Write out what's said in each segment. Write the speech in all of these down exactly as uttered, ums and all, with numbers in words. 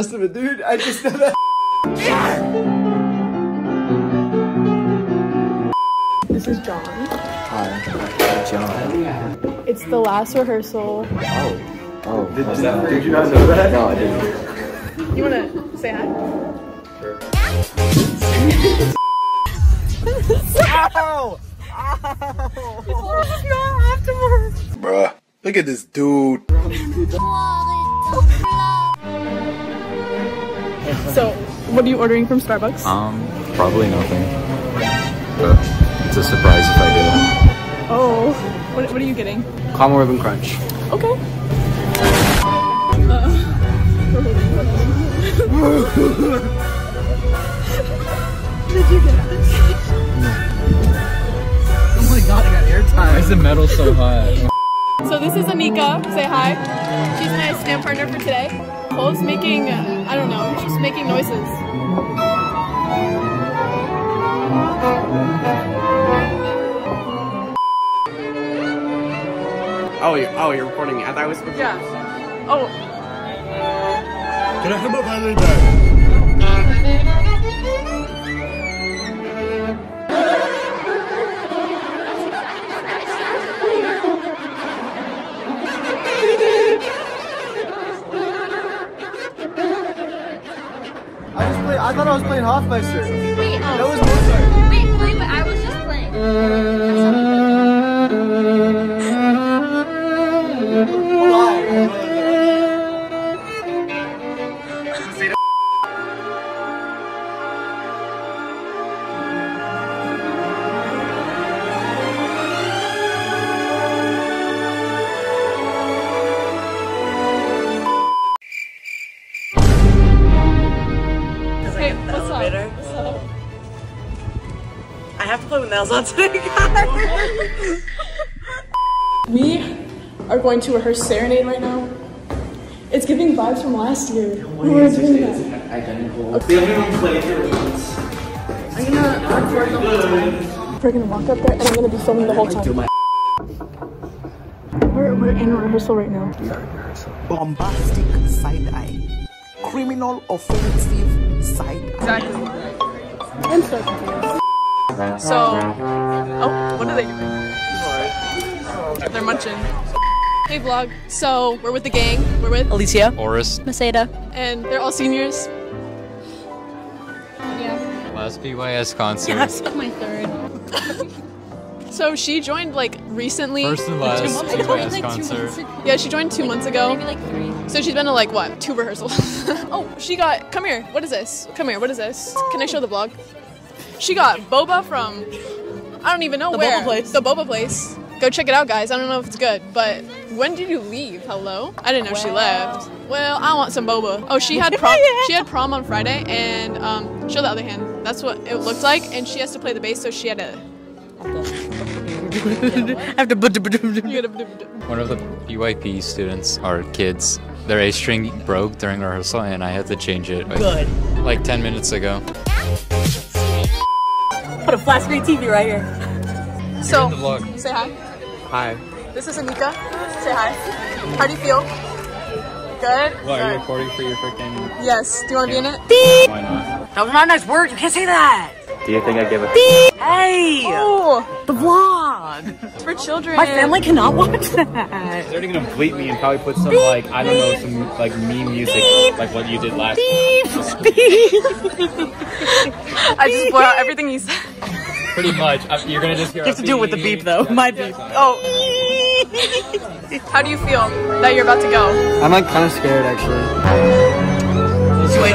rest of it, dude. I just know that. This is John. Hi, John. Yeah. It's the last rehearsal. Oh, oh. Did, did, that, did you not know that? No, I didn't. You wanna say hi? Sure. Ow! Ow! This is not afterwards. Bruh, look at this dude. So, what are you ordering from Starbucks? Um, probably nothing. But it's a surprise if I do. Oh, what, what are you getting? Caramel ribbon crunch. Okay. Uh-oh. Did you get this? Oh my god, I got airtime. Why is the metal so hot? So this is Anika. Say hi. She's my stand partner for today. Cole's making, uh, I don't know, she's making noises. Oh, you're, oh, you're recording me. I thought I was supposed to. Yeah. Oh. Can I come up by the door? I just played. I thought I was playing Hoffmeister. Wait, oh, that was Mozart. Wait, play what I was just playing. On today, guys. We are going to rehearse Serenade right now. It's giving vibes from last year. We were doing that. Identical. Okay. I'm gonna record the whole time. We're gonna walk up there and I'm gonna be filming the whole time. We're, we're in rehearsal right now. We are in rehearsal. Bombastic side eye. Criminal offensive side eye. Exactly. I'm so confused. So, oh, what are they doing? They're munching. Hey vlog, so we're with the gang. We're with Alicia, Oris, Merceda, and they're all seniors. Yeah. Last B Y S concert. Yes, my third. So she joined like recently. First and last like, two B Y S like, concert. Two yeah, she joined two like, months ago. Maybe like three. So she's been to like, what, two rehearsals. Oh, she got, come here, what is this? Come here, what is this? Can I show the vlog? She got boba from, I don't even know the where. Boba place. The boba place. Go check it out, guys. I don't know if it's good, but when did you leave? Hello? I didn't know wow. She left. Well, I want some boba. Oh, she had prom, she had prom on Friday, and um, show the other hand. That's what it looked like, and she has to play the bass, so she had to. One of the B Y P students, our kids, their A string broke during rehearsal, and I had to change it. Like, good. Like ten minutes ago. Put a flat screen T V right here. You're so, in the vlog. Say hi. Hi. This is Anika. Say hi. How do you feel? Good? What, good. Are you recording for your freaking... Yes. Do you want to yeah. be in it? Why not? That was not a nice word. You can't say that. Do you think I give a... Hey! Oh, the vlog. It's for children. My family cannot watch that. They're going to bleep me and probably put some, like, I don't know, some, like, meme music, like what you did last time. I just blur out everything he said. Pretty much. I, you're gonna just hear. You have to do it with the beep though. Yeah, my beep. Yeah, oh. How do you feel that you're about to go? I'm like kind of scared actually. Let's wait.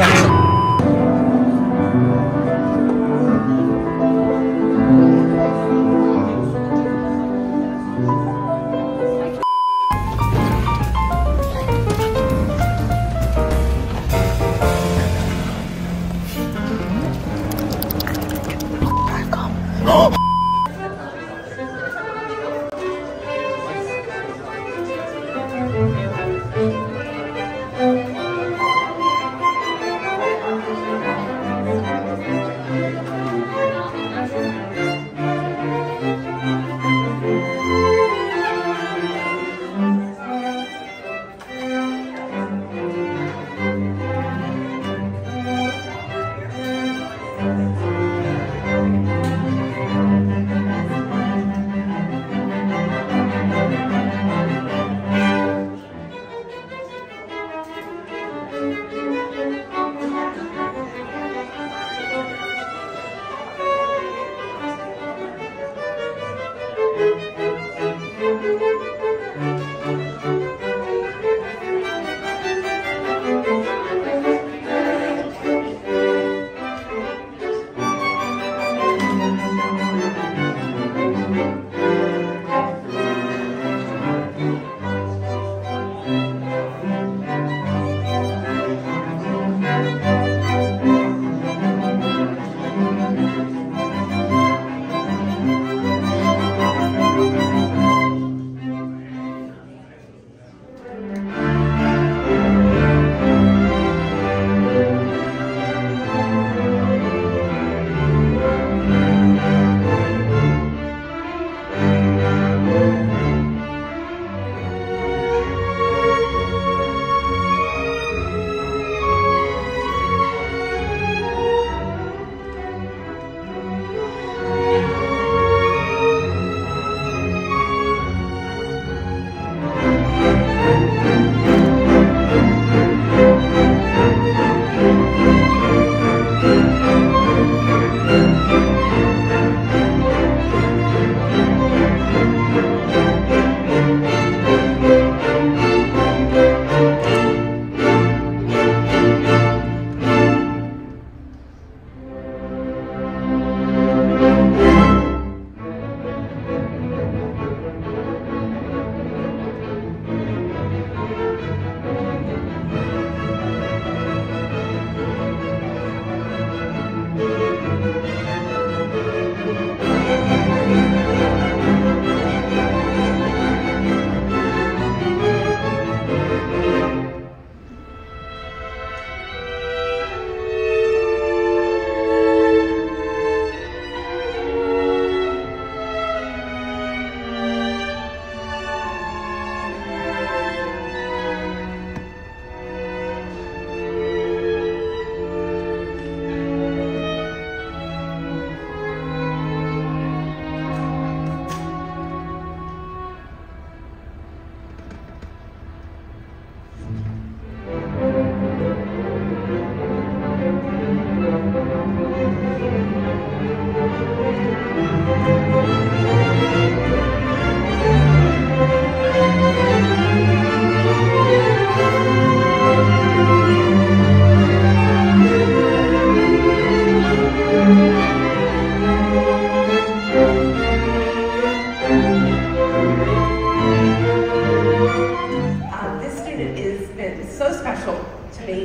so special to me.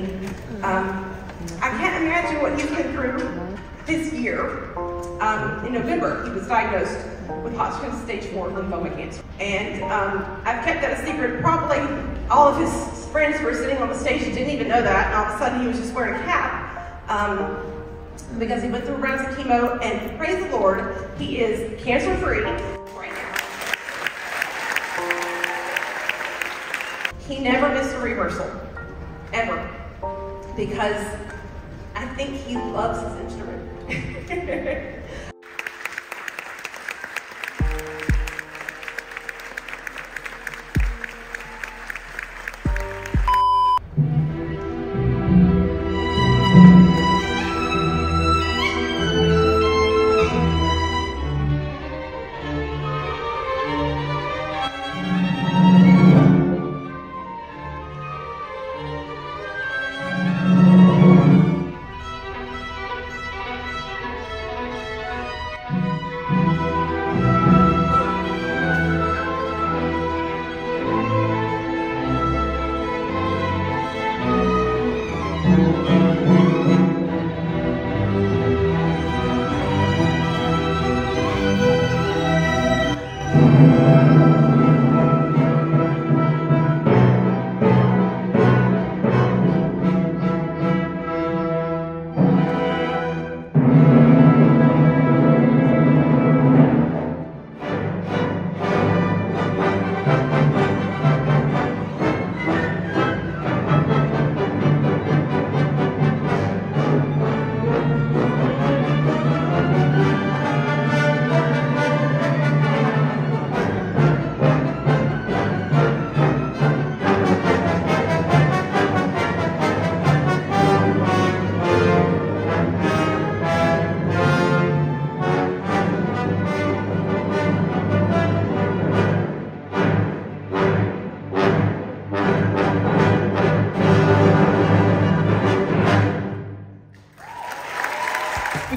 Um, I can't imagine what he's been through this year. Um, in November, he was diagnosed with Hodgkin's stage four lymphoma cancer. And um, I've kept that a secret. Probably all of his friends who were sitting on the stage didn't even know that, and all of a sudden he was just wearing a cap um, because he went through rounds of chemo, and praise the Lord, he is cancer-free right now. He never missed a rehearsal, ever, because I think he loves his instrument.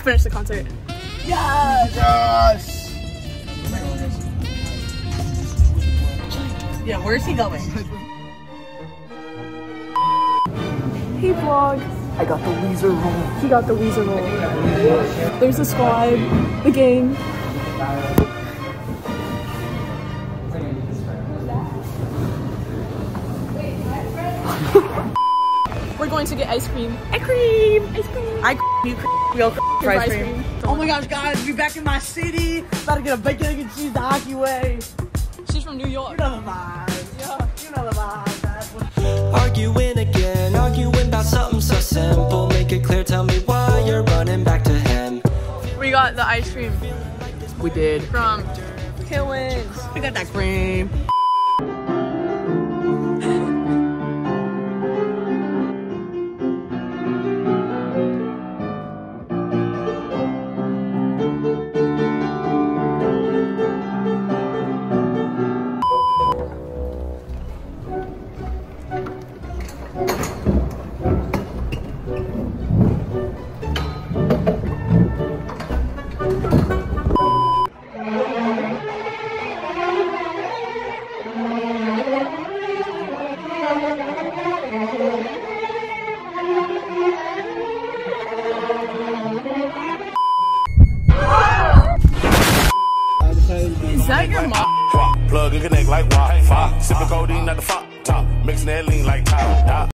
Finish the concert. Yes! Yes! Yeah, where's he going? Hey vlog. I got the Weezer roll. He got the Weezer roll. There's the squad, the gang. We're going to get ice cream. Ice cream! Ice cream! I you real fries cream. cream. Oh my gosh, guys, we back in my city. About to get a bacon, egg, and cheese the hockey way. She's from New York. You know the vibes. Yeah. You know the vibes. Arguing again, arguing about something so simple. Make it clear, tell me why you're running back to him. We got the ice cream. We did. From Killwinds. We got that cream. Is that your mom? Plug and connect like Wi-Fi. Sipping codeine at the top, mixing that lean like top.